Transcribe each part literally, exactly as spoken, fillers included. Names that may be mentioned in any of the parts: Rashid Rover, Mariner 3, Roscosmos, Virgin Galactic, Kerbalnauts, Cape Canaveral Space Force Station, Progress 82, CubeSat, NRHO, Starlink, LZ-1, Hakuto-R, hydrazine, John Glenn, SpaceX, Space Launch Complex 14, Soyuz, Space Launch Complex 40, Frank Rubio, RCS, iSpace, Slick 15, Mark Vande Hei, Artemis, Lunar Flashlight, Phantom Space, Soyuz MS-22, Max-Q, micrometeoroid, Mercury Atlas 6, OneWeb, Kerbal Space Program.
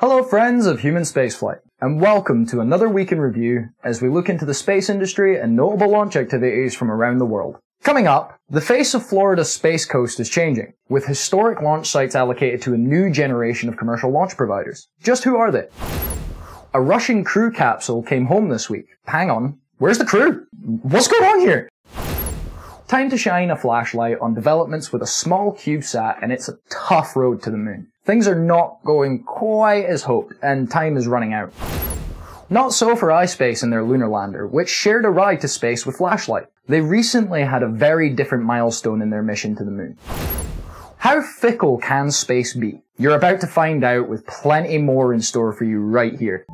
Hello friends of human spaceflight, and welcome to another week in review as we look into the space industry and notable launch activities from around the world. Coming up, the face of Florida's space coast is changing, with historic launch sites allocated to a new generation of commercial launch providers. Just who are they? A Russian crew capsule came home this week. Hang on, where's the crew? What's going on here? Time to shine a flashlight on developments with a small CubeSat, and it's a tough road to the moon. Things are not going quite as hoped, and time is running out. Not so for iSpace and their lunar lander, which shared a ride to space with Flashlight. They recently had a very different milestone in their mission to the moon. How fickle can space be? You're about to find out, with plenty more in store for you right here.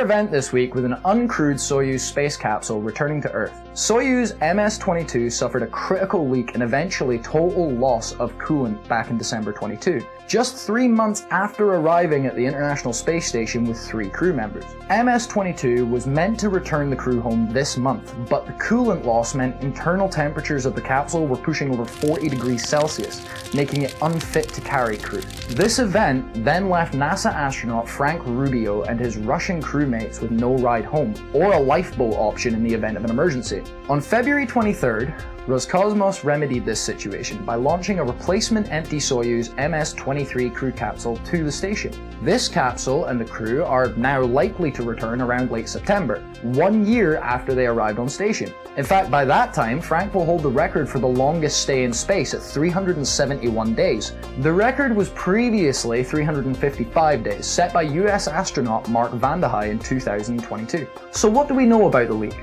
Event this week with an uncrewed Soyuz space capsule returning to Earth. Soyuz M S twenty-two suffered a critical leak and eventually total loss of coolant back in December twenty-two, just three months after arriving at the International Space Station with three crew members. M S twenty-two was meant to return the crew home this month, but the coolant loss meant internal temperatures of the capsule were pushing over forty degrees Celsius, making it unfit to carry crew. This event then left NASA astronaut Frank Rubio and his Russian crewmates with no ride home, or a lifeboat option in the event of an emergency. On February twenty-third, Roscosmos remedied this situation by launching a replacement empty Soyuz M S twenty-three crew capsule to the station. This capsule and the crew are now likely to return around late September, one year after they arrived on station. In fact, by that time, Frank will hold the record for the longest stay in space at three hundred seventy-one days. The record was previously three hundred fifty-five days, set by U S astronaut Mark Vande Hei in two thousand twenty-two. So what do we know about the leak?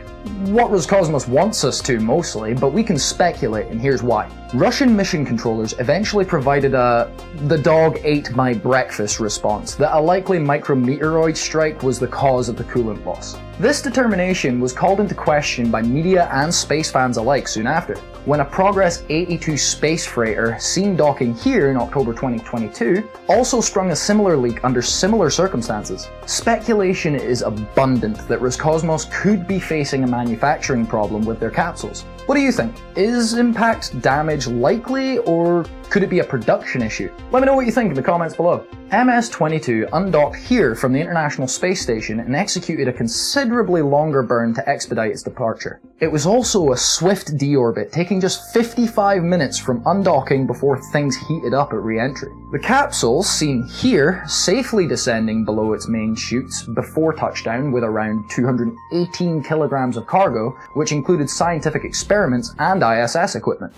What Roscosmos wants us to, mostly, but we can speculate, and here's why. Russian mission controllers eventually provided a "the dog ate my breakfast" response that a likely micrometeoroid strike was the cause of the coolant loss. This determination was called into question by media and space fans alike soon after, when a Progress eighty-two space freighter seen docking here in October twenty twenty-two also sprung a similar leak under similar circumstances. Speculation is abundant that Roscosmos could be facing a manufacturing problem with their capsules. What do you think? Is impact damage likely, or could it be a production issue? Let me know what you think in the comments below. M S twenty-two undocked here from the International Space Station and executed a considerably longer burn to expedite its departure. It was also a swift deorbit, taking just fifty-five minutes from undocking before things heated up at re-entry. The capsule, seen here, safely descending below its main chutes before touchdown with around two hundred eighteen kilograms of cargo, which included scientific experiments and I S S equipment.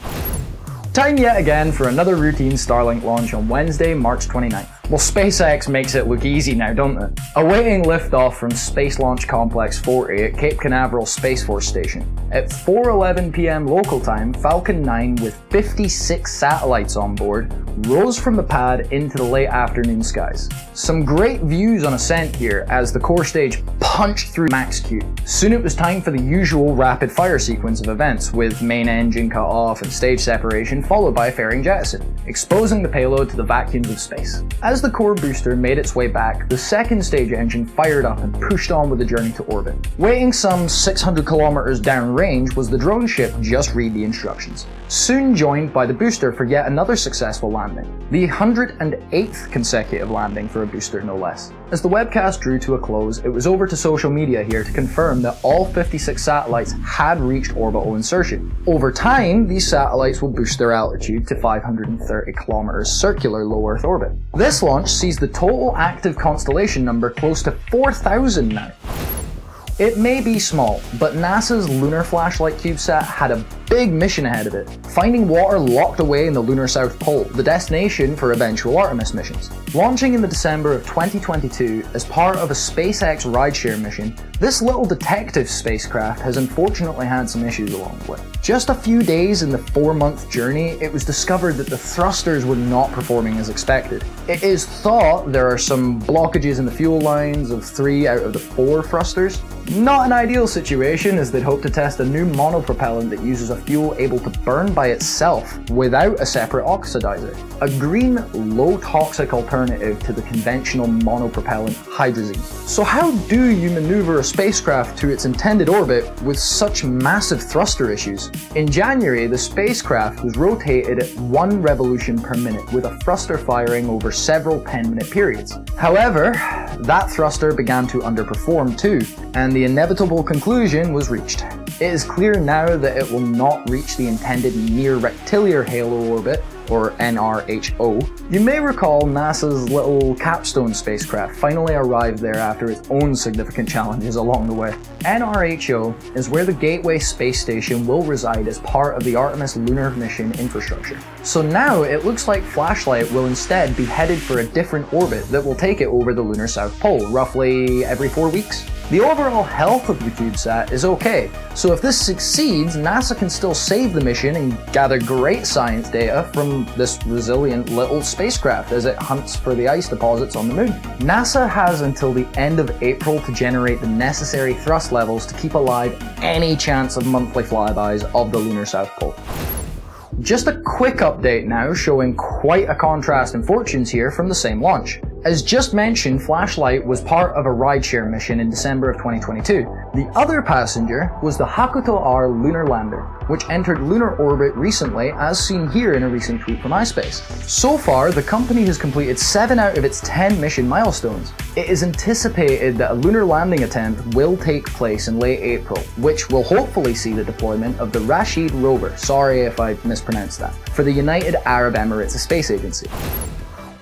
Time yet again for another routine Starlink launch on Wednesday, March twenty-ninth. Well, SpaceX makes it look easy now, don't it? Awaiting liftoff from Space Launch Complex forty at Cape Canaveral Space Force Station. At four eleven p m local time, Falcon nine with fifty-six satellites on board rose from the pad into the late afternoon skies. Some great views on ascent here as the core stage punched through Max-Q. Soon it was time for the usual rapid fire sequence of events, with main engine cut off and stage separation followed by a fairing jettison, exposing the payload to the vacuums of space. As As the core booster made its way back, the second stage engine fired up and pushed on with the journey to orbit. Waiting some six hundred kilometers downrange was the drone ship Just Read the Instructions, soon joined by the booster for yet another successful landing, the one hundred eighth consecutive landing for a booster no less. As the webcast drew to a close, it was over to social media here to confirm that all fifty-six satellites had reached orbital insertion. Over time, these satellites will boost their altitude to five hundred thirty kilometers circular low Earth orbit. This launch sees the total active constellation number close to four thousand now. It may be small, but NASA's Lunar Flashlight CubeSat had a big mission ahead of it, finding water locked away in the lunar South Pole, the destination for eventual Artemis missions. Launching in the December of twenty twenty-two as part of a SpaceX rideshare mission, this little detective spacecraft has unfortunately had some issues along the way. Just a few days in the four-month journey, it was discovered that the thrusters were not performing as expected. It is thought there are some blockages in the fuel lines of three out of the four thrusters. Not an ideal situation, as they'd hope to test a new monopropellant that uses a of fuel able to burn by itself without a separate oxidizer, a green low-toxic alternative to the conventional monopropellant hydrazine. So how do you maneuver a spacecraft to its intended orbit with such massive thruster issues? In January, the spacecraft was rotated at one revolution per minute with a thruster firing over several ten-minute periods. However, that thruster began to underperform too, and the inevitable conclusion was reached. It is clear now that it will not reach the intended near-rectilinear halo orbit, or N R H O. You may recall NASA's little Capstone spacecraft finally arrived there after its own significant challenges along the way. N R H O is where the Gateway Space Station will reside as part of the Artemis lunar mission infrastructure. So now it looks like Flashlight will instead be headed for a different orbit that will take it over the lunar south pole, roughly every four weeks. The overall health of the CubeSat is okay, so if this succeeds, NASA can still save the mission and gather great science data from this resilient little spacecraft as it hunts for the ice deposits on the moon. NASA has until the end of April to generate the necessary thrust levels to keep alive any chance of monthly flybys of the lunar south pole. Just a quick update now, showing quite a contrast in fortunes here from the same launch. As just mentioned, Flashlight was part of a rideshare mission in December of twenty twenty-two. The other passenger was the Hakuto-R lunar lander, which entered lunar orbit recently, as seen here in a recent tweet from iSpace. So far, the company has completed seven out of its ten mission milestones. It is anticipated that a lunar landing attempt will take place in late April, which will hopefully see the deployment of the Rashid Rover, sorry if I mispronounced that, for the United Arab Emirates Space Agency.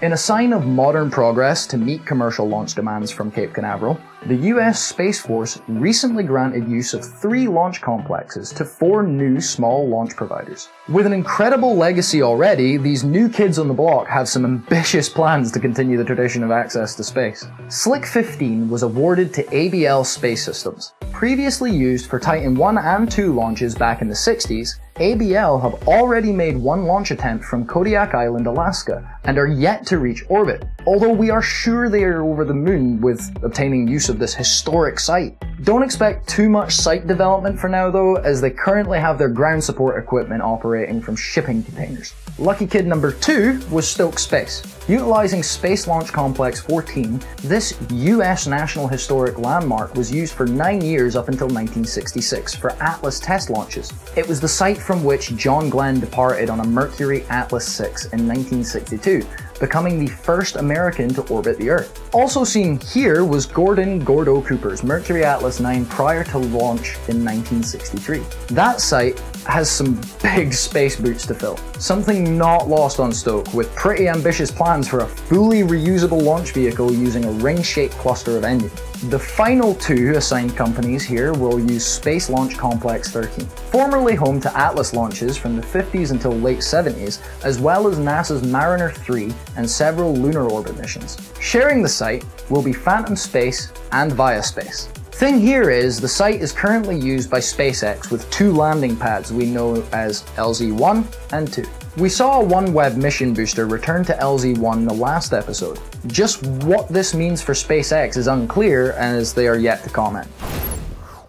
In a sign of modern progress to meet commercial launch demands from Cape Canaveral, the U S Space Force recently granted use of three launch complexes to four new small launch providers. With an incredible legacy already, these new kids on the block have some ambitious plans to continue the tradition of access to space. Slick fifteen was awarded to A B L Space Systems. Previously used for Titan one and two launches back in the sixties, A B L have already made one launch attempt from Kodiak Island, Alaska, and are yet to reach orbit, although we are sure they are over the moon with obtaining use of this historic site. Don't expect too much site development for now though, as they currently have their ground support equipment operating from shipping containers. Lucky kid number two was Stoke Space. Utilizing Space Launch Complex fourteen, this U S National Historic Landmark was used for nine years up until nineteen sixty-six for Atlas test launches. It was the site from which John Glenn departed on a Mercury Atlas six in nineteen sixty-two, becoming the first American to orbit the Earth. Also seen here was Gordon Gordo Cooper's Mercury Atlas nine prior to launch in nineteen sixty-three. That site has some big space boots to fill, something not lost on Stoke, with pretty ambitious plans for a fully reusable launch vehicle using a ring-shaped cluster of engines. The final two assigned companies here will use Space Launch Complex thirteen, formerly home to Atlas launches from the fifties until late seventies, as well as NASA's Mariner three and several lunar orbit missions. Sharing the site will be Phantom Space and ViaSpace. Thing here is, the site is currently used by SpaceX with two landing pads we know as L Z one and two. We saw a OneWeb mission booster return to L Z one in the last episode. Just what this means for SpaceX is unclear, as they are yet to comment.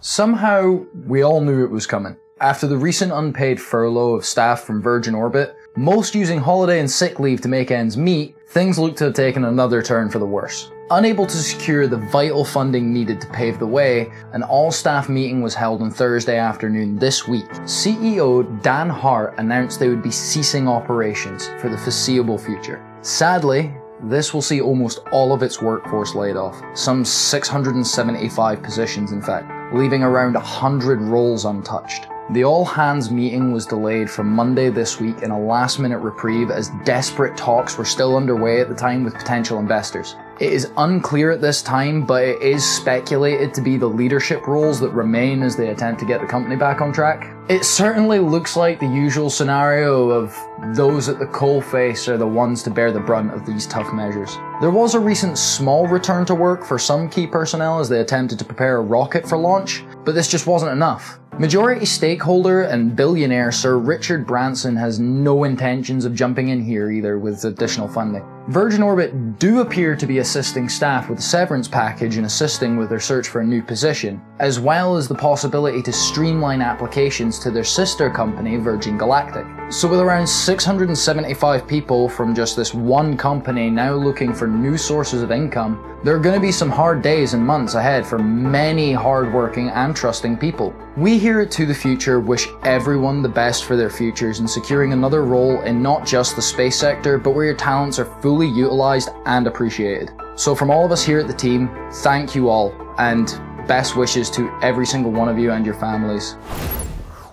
Somehow, we all knew it was coming. After the recent unpaid furlough of staff from Virgin Orbit, most using holiday and sick leave to make ends meet, things looked to have taken another turn for the worse. Unable to secure the vital funding needed to pave the way, an all-staff meeting was held on Thursday afternoon this week. C E O Dan Hart announced they would be ceasing operations for the foreseeable future. Sadly, this will see almost all of its workforce laid off, some six hundred seventy-five positions in fact, leaving around one hundred roles untouched. The all-hands meeting was delayed from Monday this week in a last-minute reprieve, as desperate talks were still underway at the time with potential investors. It is unclear at this time, but it is speculated to be the leadership roles that remain as they attempt to get the company back on track. It certainly looks like the usual scenario of those at the coalface are the ones to bear the brunt of these tough measures. There was a recent small return to work for some key personnel as they attempted to prepare a rocket for launch, but this just wasn't enough. Majority stakeholder and billionaire Sir Richard Branson has no intentions of jumping in here either with additional funding. Virgin Orbit do appear to be assisting staff with a severance package and assisting with their search for a new position, as well as the possibility to streamline applications to their sister company, Virgin Galactic. So with around six hundred seventy-five people from just this one company now looking for new sources of income, there are going to be some hard days and months ahead for many hard-working and trusting people. We here at To The Future wish everyone the best for their futures in securing another role in not just the space sector, but where your talents are fully utilized and appreciated. So from all of us here at the team, thank you all, and best wishes to every single one of you and your families.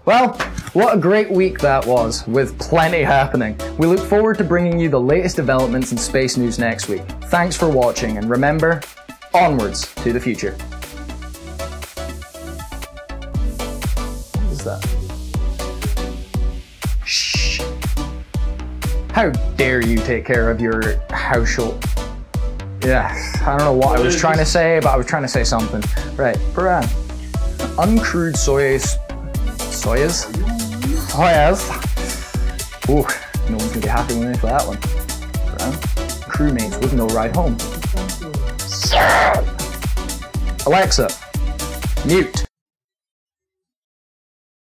Well, what a great week that was, with plenty happening. We look forward to bringing you the latest developments in space news next week. Thanks for watching, and remember, onwards to the future. What is that? Shh. How dare you take care of your household? Yeah, I don't know what I was trying to say, but I was trying to say something. Right, Paran. Uncrewed Soyuz. Soyuz? Soyuz. Ooh, no one's gonna be happy with me for that one. Crewmates with no ride home. Alexa, mute.